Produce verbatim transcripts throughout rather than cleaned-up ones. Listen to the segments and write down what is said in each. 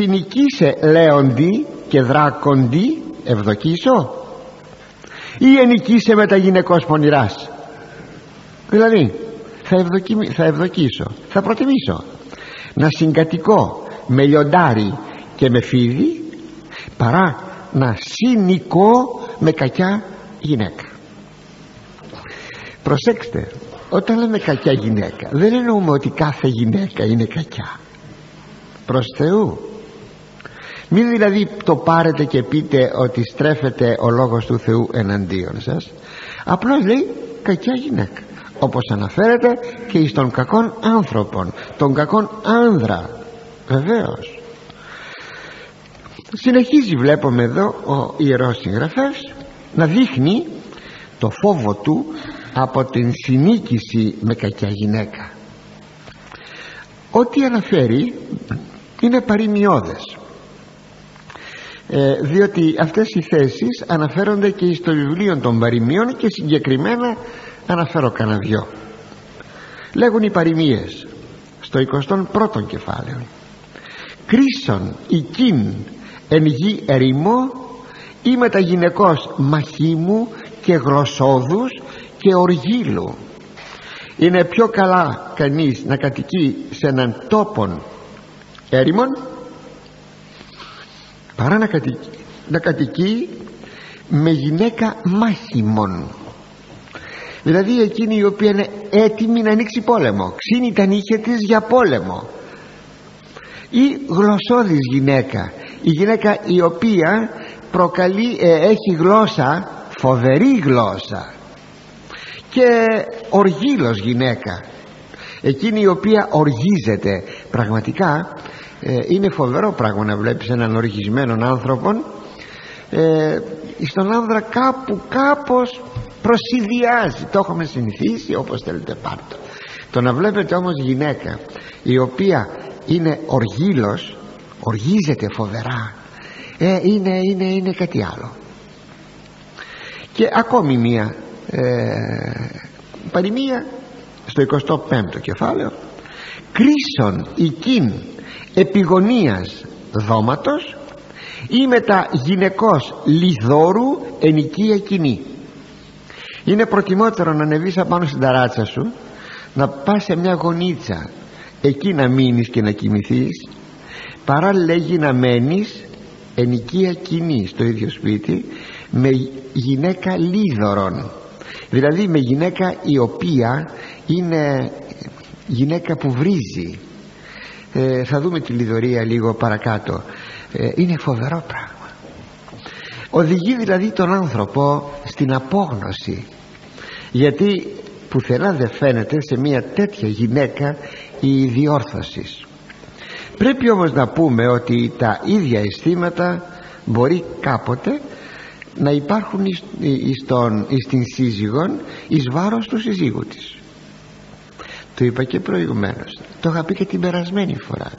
συνοικήσε λέοντι και δράκοντι ευδοκίσω, ή ενικήσε με τα γυναικός πονηράς. Δηλαδή θα, ευδοκι... θα ευδοκίσω, θα προτιμήσω να συγκατοικώ με λιοντάρι και με φίδι παρά να συνοικώ με κακιά γυναίκα. Προσέξτε, όταν λέμε κακιά γυναίκα δεν εννοούμε ότι κάθε γυναίκα είναι κακιά, προς Θεού. Μην δηλαδή το πάρετε και πείτε ότι στρέφεται ο λόγος του Θεού εναντίον σας. Απλώς λέει κακιά γυναίκα, όπως αναφέρεται και εις των κακών άνθρωπων, τον κακόν άνδρα. Βεβαίως. Συνεχίζει, βλέπουμε εδώ ο ιερός συγγραφέας να δείχνει το φόβο του από την συνίκηση με κακιά γυναίκα. Ό,τι αναφέρει είναι παροιμιώδες, ε, διότι αυτές οι θέσεις αναφέρονται και στο βιβλίο των παροιμίων και συγκεκριμένα αναφέρω κανένα δυο. Λέγουν οι παροιμίες στο εικοστό πρώτο κεφάλαιο: «Κρίσον οικήν εν γη ερήμο, ή μεταγυναικός μαχήμου και γροσόδους και οργύλου. Είναι πιο καλά κανείς να κατοικεί σε έναν τόπον έρημον παρά να κατοικεί, να κατοικεί με γυναίκα μάχημον». Δηλαδή εκείνη η οποία είναι έτοιμη να ανοίξει πόλεμο, ξύνει τα νύχια της για πόλεμο, ή γλωσσώδης γυναίκα, η γυναίκα η οποία προκαλεί, ε, έχει γλώσσα, φοβερή γλώσσα, και οργύλος γυναίκα, εκείνη η οποία οργίζεται. Πραγματικά ε, είναι φοβερό πράγμα να βλέπεις έναν οργισμένον άνθρωπον. Ε, στον άνδρα κάπου κάπως προσυδειάζει, το έχουμε συνηθίσει, όπως θέλετε πάρτε. Το να βλέπετε όμως γυναίκα η οποία είναι οργύλος, οργίζεται φοβερά, ε, είναι, είναι, είναι κάτι άλλο. Και ακόμη μία ε, παροιμία στο εικοστό πέμπτο κεφάλαιο: «Κρίσον οικήν επιγονίας δώματος, ή μετα γυναικός λιδόρου εν οικία κοινή». Είναι προτιμότερο να ανεβείς απάνω στην ταράτσα σου, να πας σε μια γωνίτσα, εκεί να μείνεις και να κοιμηθείς, παρά λέγει να μένεις εν οικία κοινή στο ίδιο σπίτι με γυναίκα λίδωρον. Δηλαδή με γυναίκα η οποία είναι γυναίκα που βρίζει. ε, Θα δούμε τη λιδωρία λίγο παρακάτω. ε, Είναι φοβερό πράγμα. Οδηγεί δηλαδή τον άνθρωπο στην απόγνωση, γιατί πουθενά δεν φαίνεται σε μια τέτοια γυναίκα η διόρθωση. Πρέπει όμως να πούμε ότι τα ίδια αισθήματα μπορεί κάποτε να υπάρχουν εις, εις, τον, εις την σύζυγον εις βάρος του σύζυγου της. Το είπα και προηγουμένως, το είχα πει και την περασμένη φορά.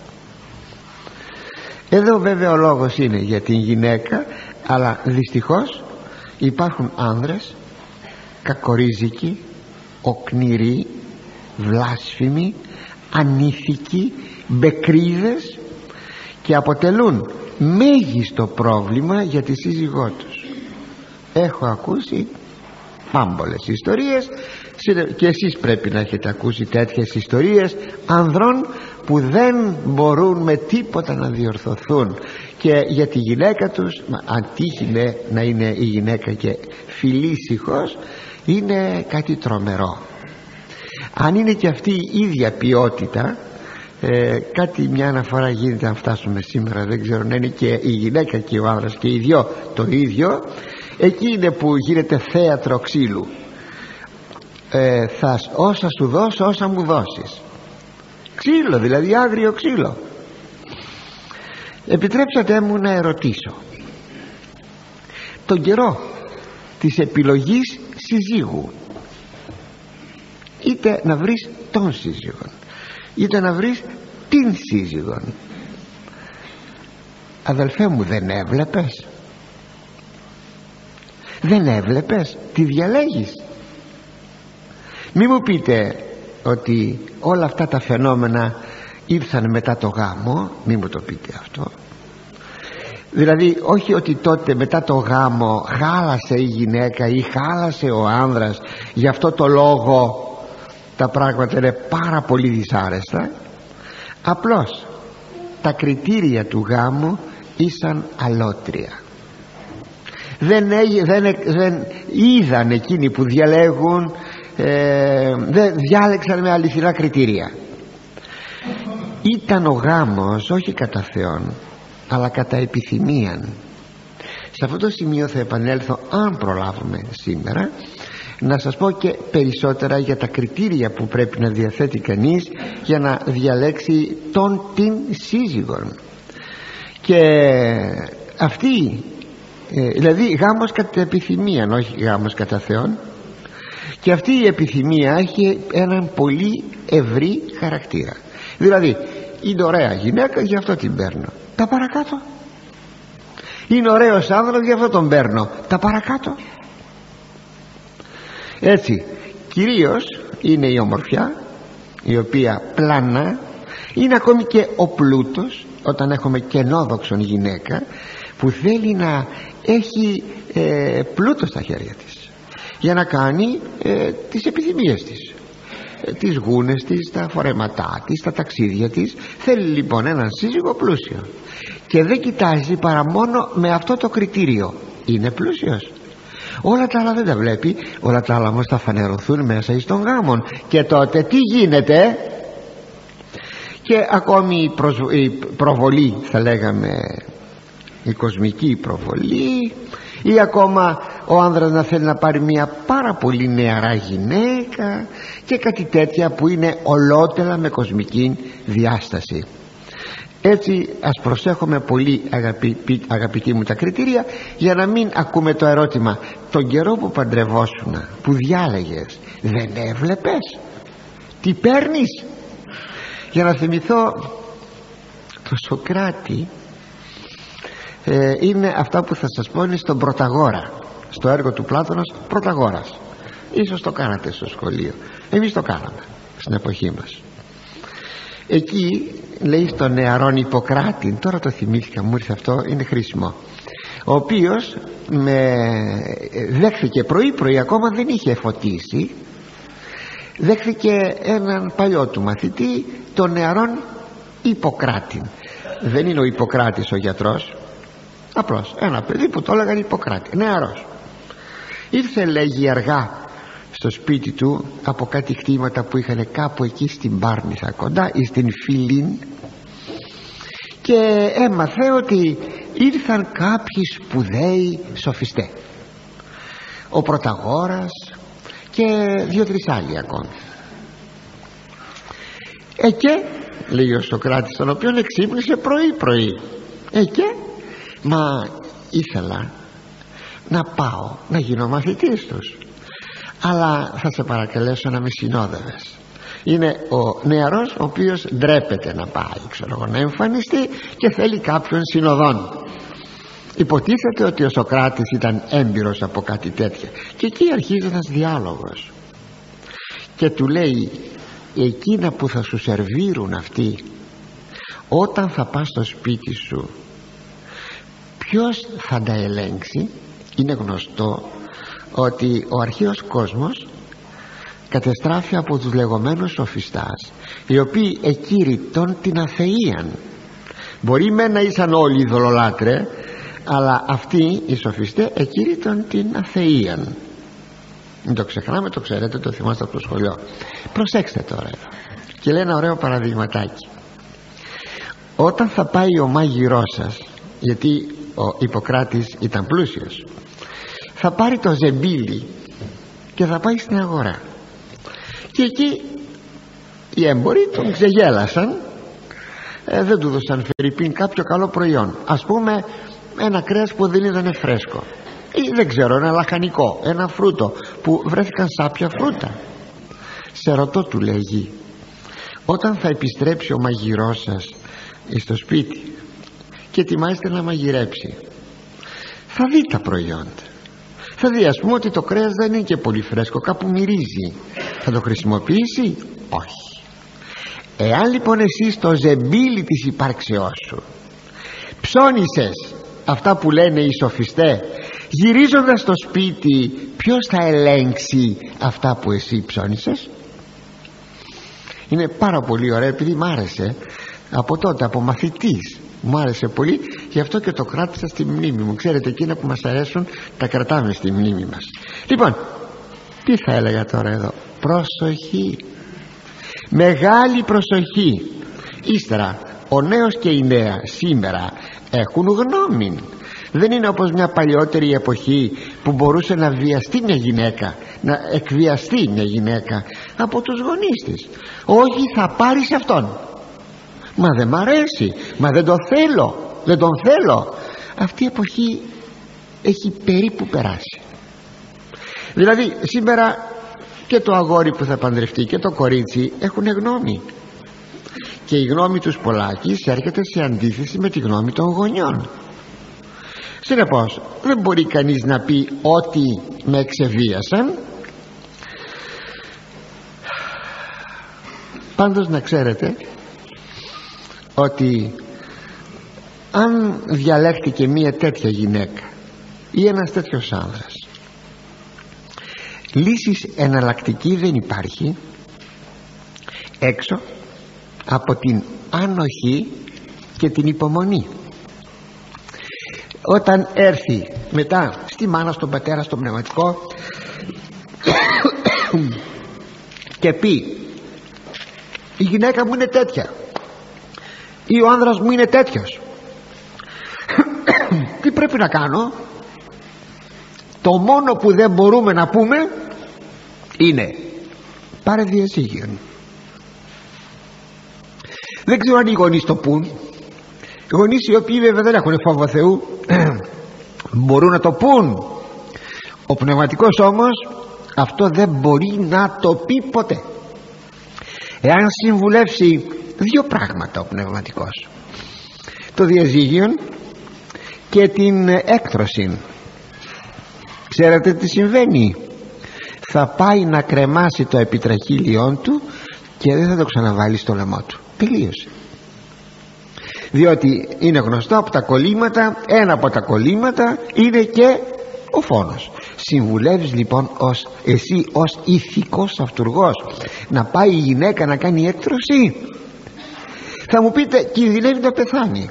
Εδώ βέβαια ο λόγος είναι για την γυναίκα, αλλά δυστυχώς υπάρχουν άνδρες κακορίζικοι, οκνηροί, βλάσφημοι, ανήθικοι, μπεκρίδες, και αποτελούν μέγιστο πρόβλημα για τη σύζυγό τους. Έχω ακούσει άμπολες ιστορίες, και εσείς πρέπει να έχετε ακούσει τέτοιες ιστορίες ανδρών που δεν μπορούν με τίποτα να διορθωθούν, και για τη γυναίκα τους, αν τύχει να είναι η γυναίκα και φιλήσυχος, είναι κάτι τρομερό. Αν είναι και αυτή η ίδια ποιότητα, ε, κάτι μια αναφορά γίνεται αν φτάσουμε σήμερα, δεν ξέρω, να είναι και η γυναίκα και ο άνδρας και οι δυο το ίδιο, εκεί είναι που γίνεται θέατρο ξύλου. Ε, θα, όσα σου δώσω, όσα μου δώσεις. Ξύλο, δηλαδή άγριο ξύλο. Επιτρέψατε μου να ερωτήσω. Τον καιρό της επιλογής συζύγου, είτε να βρεις τον σύζυγον, είτε να βρεις την σύζυγον, αδελφέ μου, δεν έβλεπες δεν έβλεπες τι διαλέγεις? Μη μου πείτε ότι όλα αυτά τα φαινόμενα ήρθαν μετά το γάμο, μη μου το πείτε αυτό. Δηλαδή όχι ότι τότε μετά το γάμο χάλασε η γυναίκα ή χάλασε ο άνδρας, γι' αυτό το λόγο τα πράγματα είναι πάρα πολύ δυσάρεστα. Απλώς τα κριτήρια του γάμου ήσαν αλότρια. Δεν, έγι, δεν, δεν είδαν εκείνοι που διαλέγουν, ε, δεν διάλεξαν με αληθινά κριτήρια. Ήταν ο γάμος όχι κατά Θεόν, αλλά κατά επιθυμίαν. Σε αυτό το σημείο θα επανέλθω, αν προλάβουμε σήμερα, να σας πω και περισσότερα για τα κριτήρια που πρέπει να διαθέτει κανείς για να διαλέξει τον την σύζυγον. Και αυτή, δηλαδή γάμος κατά επιθυμίαν, όχι γάμος κατά Θεόν, και αυτή η επιθυμία έχει έναν πολύ ευρύ χαρακτήρα. Δηλαδή είναι ωραία γυναίκα, γι' αυτό την παίρνω, τα παρακάτω. Είναι ωραίος άνδρας, γι' αυτό τον παίρνω, τα παρακάτω. Έτσι κυρίως είναι η ομορφιά, η οποία πλάνα είναι, ακόμη και ο πλούτος, όταν έχουμε κενόδοξον γυναίκα που θέλει να έχει ε, πλούτο στα χέρια της για να κάνει ε, τις επιθυμίες της, ε, τις γούνες της, τα φορεματά της, τα ταξίδια της. Θέλει λοιπόν έναν σύζυγο πλούσιο και δεν κοιτάζει παρά μόνο με αυτό το κριτήριο, είναι πλούσιος. Όλα τα άλλα δεν τα βλέπει, όλα τα άλλα όμως θα φανερωθούν μέσα εις των γάμων. Και τότε τι γίνεται? Και ακόμη η, προσβ... η προβολή, θα λέγαμε, η κοσμική προβολή, ή ακόμα ο άνδρας να θέλει να πάρει μια πάρα πολύ νεαρά γυναίκα και κάτι τέτοια που είναι ολότελα με κοσμική διάσταση. Έτσι ας προσέχουμε πολύ, αγαπη, αγαπητοί μου, τα κριτήρια, για να μην ακούμε το ερώτημα: τον καιρό που παντρευόσουνα, που διάλεγες, δεν έβλεπες τι παίρνεις? Για να θυμηθώ το Σωκράτη, ε, είναι αυτά που θα σας πω, είναι στον Πρωταγόρα, στο έργο του Πλάτωνος, Πρωταγόρας. Ίσως το κάνατε στο σχολείο, εμείς το κάναμε στην εποχή μας. Εκεί λέει στον νεαρόν Ιπποκράτη, τώρα το θυμήθηκα, μου ήρθε αυτό, είναι χρήσιμο, ο οποίος με δέχθηκε πρωί πρωί, ακόμα δεν είχε φωτίσει, δέχθηκε έναν παλιό του μαθητή, τον νεαρόν Ιπποκράτη. Δεν είναι ο Ιπποκράτης ο γιατρός, απλώς ένα παιδί που το έλεγαν Ιπποκράτη, νεαρός. Ήρθε, λέγει, αργά στο σπίτι του από κάτι κτήματα που είχαν κάπου εκεί στην Πάρνηθα κοντά ή στην Φιλήν, και έμαθε ότι ήρθαν κάποιοι σπουδαίοι σοφιστές, ο Πρωταγόρας και δύο-τρεις άλλοι ακόμη. Εκέ, λέει ο Σωκράτης, τον οποίον εξύπνησε πρωί-πρωί, εκέ, μα ήθελα να πάω να γίνω μαθητής τους, αλλά θα σε παρακαλέσω να με συνόδευες. Είναι ο νεαρός ο οποίος ντρέπεται να πάει, ξέρω, να εμφανιστεί και θέλει κάποιον συνοδόν. Υποτίθεται ότι ο Σωκράτης ήταν έμπειρος από κάτι τέτοια, και εκεί αρχίζει ένας διάλογος. Και του λέει: εκείνα που θα σου σερβίρουν αυτοί, όταν θα πας στο σπίτι σου, ποιος θα τα ελέγξει? Είναι γνωστό ότι ο αρχαίος κόσμος κατεστράφει από τους λεγόμενους σοφιστάς, οι οποίοι εκήρυπτον την αθεΐαν. Μπορεί με να ήσαν όλοι ειδωλολάτρε, αλλά αυτοί οι σοφιστές εκήρυπτον την αθεΐαν. Μην το ξεχνάμε, το ξέρετε, το θυμάστε από το σχολείο. Προσέξτε τώρα, και λέει ένα ωραίο παραδειγματάκι. Όταν θα πάει ο μάγειρός σας, γιατί ο Ιπποκράτης ήταν πλούσιος, θα πάρει το ζεμπίλι και θα πάει στην αγορά, και εκεί οι έμποροι τον ξεγέλασαν, ε, δεν του δώσαν φερρυπίν κάποιο καλό προϊόν, ας πούμε ένα κρέας που δεν ήταν φρέσκο, ή δεν ξέρω, ένα λαχανικό, ένα φρούτο που βρέθηκαν σάπια φρούτα. Σε ρωτώ, του λέγει, όταν θα επιστρέψει ο μαγειρός σας στο σπίτι και ετοιμάζεται να μαγειρέψει, θα δει τα προϊόντα. Θα δει, ας πούμε, ότι το κρέας δεν είναι και πολύ φρέσκο, κάπου μυρίζει. Θα το χρησιμοποιήσει? Όχι. Εάν λοιπόν εσύ στο ζεμπίλι της υπάρξεώς σου ψώνισες αυτά που λένε οι σοφιστές, γυρίζοντας στο σπίτι, ποιος θα ελέγξει αυτά που εσύ ψώνισες? Είναι πάρα πολύ ωραία, επειδή μ' άρεσε από τότε, από μαθητής μου άρεσε πολύ, γι' αυτό και το κράτησα στη μνήμη μου. Ξέρετε, εκείνα που μας αρέσουν τα κρατάμε στη μνήμη μας. Λοιπόν, τι θα έλεγα τώρα εδώ? Προσοχή, μεγάλη προσοχή. Ύστερα, ο νέος και η νέα σήμερα έχουν γνώμη. Δεν είναι όπως μια παλιότερη εποχή που μπορούσε να βιαστεί μια γυναίκα, να εκβιαστεί μια γυναίκα από τους γονείς της. Όχι, θα πάρεις αυτόν. Μα δεν μ' αρέσει, μα δεν τον θέλω, δεν τον θέλω. Αυτή η εποχή έχει περίπου περάσει. Δηλαδή σήμερα και το αγόρι που θα παντρευτεί και το κορίτσι έχουν γνώμη, και η γνώμη τους πολλάκις έρχεται σε αντίθεση με τη γνώμη των γονιών. Συνεπώς δεν μπορεί κανείς να πει ότι με εξεβίασαν. Πάντως να ξέρετε ότι αν διαλέχθηκε μία τέτοια γυναίκα ή ένας τέτοιος άνδρας, λύσης εναλλακτική δεν υπάρχει έξω από την άνοχη και την υπομονή. Όταν έρθει μετά στη μάνα, στον πατέρα, στον πνευματικό και πει, η γυναίκα μου είναι τέτοια ή ο άνδρας μου είναι τέτοιος, τι πρέπει να κάνω? Το μόνο που δεν μπορούμε να πούμε είναι, πάρε διαζύγιον. Δεν ξέρω αν οι γονείς το πούν. Οι γονείς οι οποίοι βέβαια δεν έχουν φόβο Θεού μπορούν να το πούν. Ο πνευματικός όμως αυτό δεν μπορεί να το πει ποτέ. Εάν συμβουλεύσει δύο πράγματα ο πνευματικός, το διαζύγιον και την έκτρωση, ξέρετε τι συμβαίνει? Θα πάει να κρεμάσει το επιτραχύλιόν του και δεν θα το ξαναβάλει στο λαιμό του. Τελείωσε. Διότι είναι γνωστό από τα κολλήματα, ένα από τα κολλήματα είναι και ο φόνος. Συμβουλεύεις λοιπόν ως, εσύ ως ηθικός αυτουργός να πάει η γυναίκα να κάνει έκτρωση? Θα μου πείτε, κινδυνεύει να πεθάνει.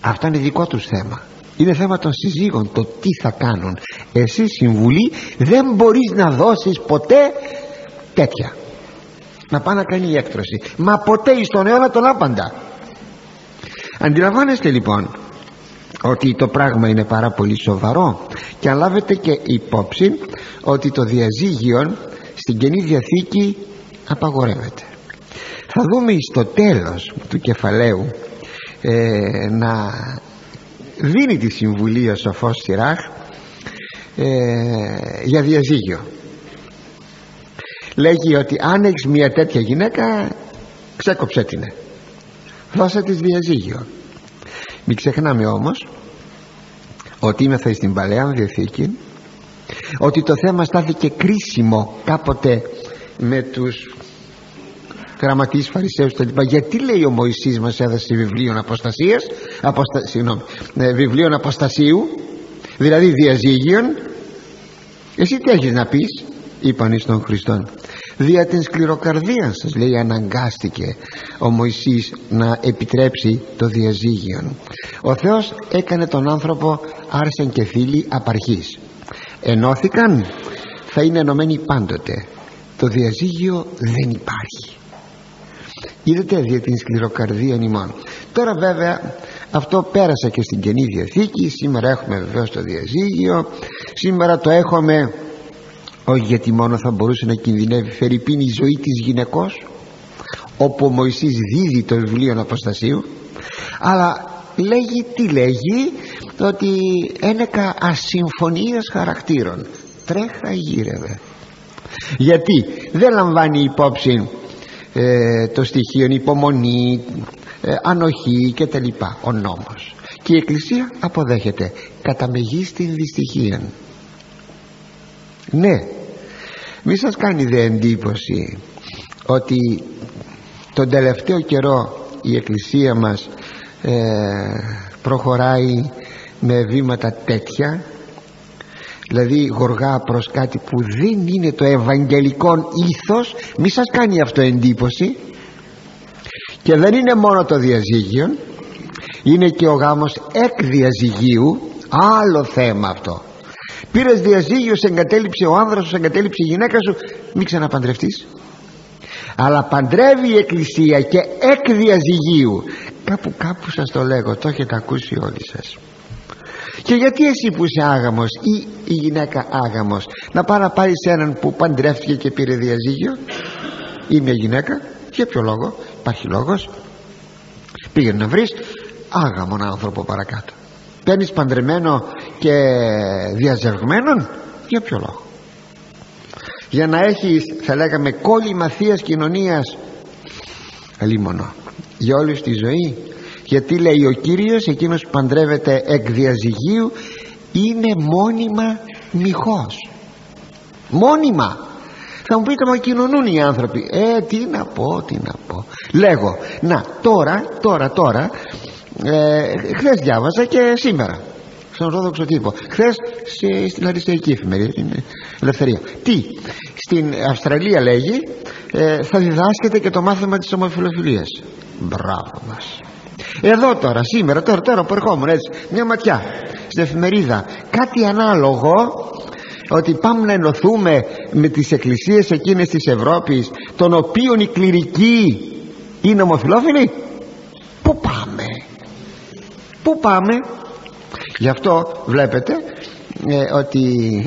Αυτό είναι δικό τους θέμα. Είναι θέμα των συζύγων, το τι θα κάνουν. Εσύ συμβουλή δεν μπορείς να δώσεις ποτέ τέτοια, να πάει να κάνει η έκτρωση. Μα ποτέ εις τον αιώνα τον άπαντα. Αντιλαμβάνεστε λοιπόν ότι το πράγμα είναι πάρα πολύ σοβαρό, και αν λάβετε και υπόψη ότι το διαζύγιον στην Καινή Διαθήκη απαγορεύεται. Θα δούμε στο τέλος του κεφαλαίου ε, να δίνει τη συμβουλή ο σοφός Σιράχ ε, για διαζύγιο. Λέγει ότι αν έχεις μια τέτοια γυναίκα, ξέκοψέ την, δώσε της διαζύγιο. Μην ξεχνάμε όμως ότι είμαστε στην Παλαιά Διαθήκη, ότι το θέμα στάθηκε κρίσιμο κάποτε με τους γραμματείς, φαρισαίους κτλ. Γιατί λέει ο Μωυσής μας έδωσε βιβλίον αποστασίας, αποστα, συγγνώμη, ε, βιβλίον αποστασίου, δηλαδή διαζύγιον. Εσύ τι έχεις να πεις? Είπαν εις τον Χριστόν, δια την σκληροκαρδία σας, λέει, αναγκάστηκε ο Μωυσής να επιτρέψει το διαζύγιον. Ο Θεός έκανε τον άνθρωπο άρσεν και φίλοι απαρχής. Ενώθηκαν, θα είναι ενωμένοι πάντοτε. Το διαζύγιο δεν υπάρχει. Είδατε, δια την σκληροκαρδία ημών. Τώρα βέβαια αυτό πέρασε και στην Καινή Διαθήκη. Σήμερα έχουμε βεβαίως το διαζύγιο. Σήμερα το έχουμε όχι γιατί μόνο θα μπορούσε να κινδυνεύει φερειπίν η ζωή της γυναικός, όπου ο Μωυσής δίδει το βιβλίο αποστασίου, αλλά λέγει τι λέγει, ότι ένεκα ασυμφωνίας χαρακτήρων, τρέχα γύρευε. Γιατί δεν λαμβάνει υπόψη ε, το στοιχείο υπομονή, ε, ανοχή και τα λοιπά ο νόμος, και η Εκκλησία αποδέχεται κατά μεγίστην δυστυχία. Ναι, μη σας κάνει δε εντύπωση ότι τον τελευταίο καιρό η Εκκλησία μας ε, προχωράει με βήματα τέτοια, δηλαδή γοργά προς κάτι που δεν είναι το ευαγγελικό ήθος, μη σας κάνει αυτό εντύπωση. Και δεν είναι μόνο το διαζύγιο, είναι και ο γάμος εκ διαζυγίου, άλλο θέμα αυτό. Πήρες διαζύγιο, σε εγκατέλειψε ο άνδρας σου, σε εγκατέλειψε η γυναίκα σου, μην ξαναπαντρευτείς. Αλλά παντρεύει η Εκκλησία και εκ διαζυγίου. Κάπου κάπου σας το λέγω, το έχετε ακούσει όλοι σας. Και γιατί εσύ που είσαι άγαμος ή η γυναίκα άγαμος να πάει να πάρει σε έναν που παντρεύτηκε και πήρε διαζύγιο ή μια γυναίκα, για ποιο λόγο? Υπάρχει λόγος? Πήγαινε να βρεις άγαμον άνθρωπο παρακάτω. Παίρνεις παντρεμένο και διαζευγμένον, για ποιο λόγο? Για να έχεις, θα λέγαμε, κόλλημα θείας κοινωνίας λίμωνο για όλη τη ζωή. Γιατί λέει ο Κύριος, εκείνος που παντρεύεται εκ διαζυγίου είναι μόνιμα μοιχός. Μόνιμα. Θα μου πείτε, μα κοινωνούν οι άνθρωποι. Ε, τι να πω, τι να πω. Λέγω, να, τώρα, τώρα, τώρα, ε, χθες διάβασα και σήμερα, στον Ορθόδοξο Τύπο, χθες σε, στην αριστερική εφημερίδα, την Ελευθερία. Τι, στην Αυστραλία λέγει, ε, θα διδάσκεται και το μάθημα της ομοφυλοφιλίας. Μπράβο μας. Εδώ τώρα, σήμερα, τώρα, τώρα που ερχόμουν έτσι, μια ματιά στην εφημερίδα, κάτι ανάλογο, ότι πάμε να ενωθούμε με τις εκκλησίες εκείνες της Ευρώπης, των οποίων οι κληρικοί είναι ομοφυλόφιλοι. Πού πάμε? Πού πάμε? Γι' αυτό βλέπετε ε, ότι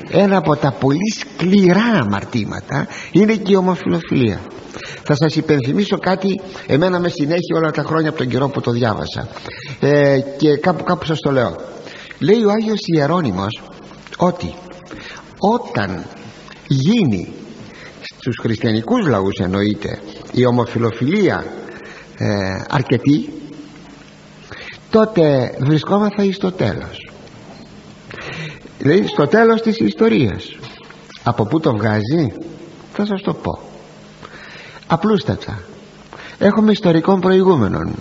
ένα από τα πολύ σκληρά αμαρτήματα είναι και η ομοφυλοφιλία. Θα σας υπενθυμίσω κάτι, εμένα με συνέχει όλα τα χρόνια από τον καιρό που το διάβασα, ε, και κάπου κάπου σας το λέω. Λέει ο Άγιος Ιερώνυμος ότι όταν γίνει στους χριστιανικούς λαούς, εννοείται, η ομοφυλοφιλία ε, αρκετή, τότε βρισκόμαθα εις το τέλος. Δηλαδή στο τέλος της ιστορίας. Από πού το βγάζει? Θα σας το πω απλούστατα. Έχουμε ιστορικών προηγούμενων.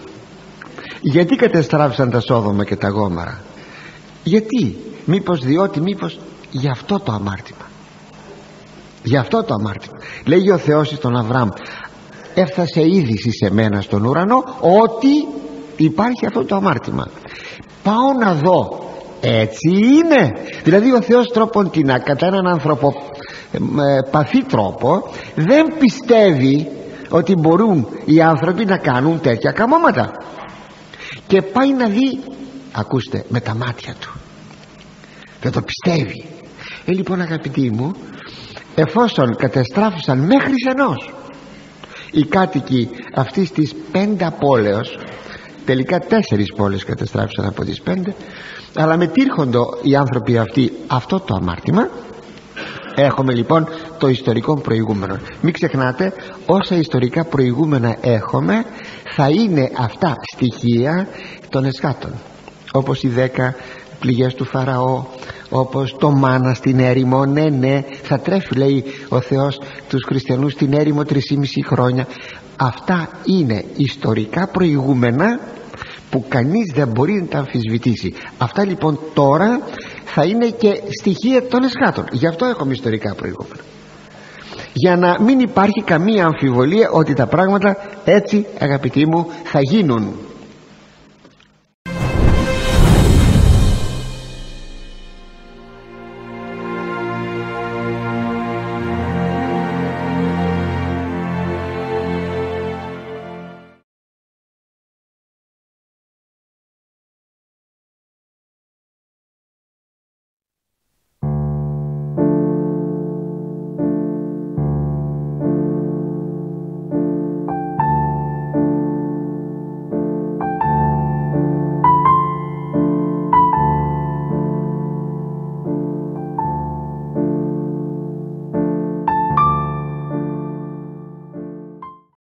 Γιατί κατεστράφησαν τα Σόδομα και τα Γόμαρα? Γιατί? Μήπως διότι μήπως γι' αυτό το αμάρτημα. Γι' αυτό το αμάρτημα. Λέγει ο Θεός στον Αβραάμ, έφτασε είδηση σε μένα στον ουρανό ότι υπάρχει αυτό το αμάρτημα. Πάω να δω, έτσι είναι? Δηλαδή ο Θεός τροποντινά, κατά έναν άνθρωπο παθή τρόπο, δεν πιστεύει ότι μπορούν οι άνθρωποι να κάνουν τέτοια καμώματα. Και πάει να δει, ακούστε, με τα μάτια του. Δεν το πιστεύει. Ε, λοιπόν, αγαπητοί μου, εφόσον κατεστράφησαν μέχρι ενός οι κάτοικοι αυτής της πέντα πόλεως, τελικά τέσσερις πόλεις κατεστράφησαν από τις πέντε, αλλά μετήρχοντο οι άνθρωποι αυτοί αυτό το αμάρτημα. Έχουμε λοιπόν το ιστορικό προηγούμενο. Μην ξεχνάτε, όσα ιστορικά προηγούμενα έχουμε θα είναι αυτά στοιχεία των εσχάτων, όπως οι δέκα πληγές του Φαραώ, όπως το μάνα στην έρημο. Ναι, ναι, θα τρέφει, λέει ο Θεός, τους χριστιανούς στην έρημο τρεισήμισι χρόνια. Αυτά είναι ιστορικά προηγούμενα που κανείς δεν μπορεί να τα αμφισβητήσει. Αυτά λοιπόν τώρα θα είναι και στοιχεία των εσχάτων. Γι' αυτό έχουμε ιστορικά προηγούμενα, για να μην υπάρχει καμία αμφιβολία ότι τα πράγματα έτσι, αγαπητοί μου, θα γίνουν.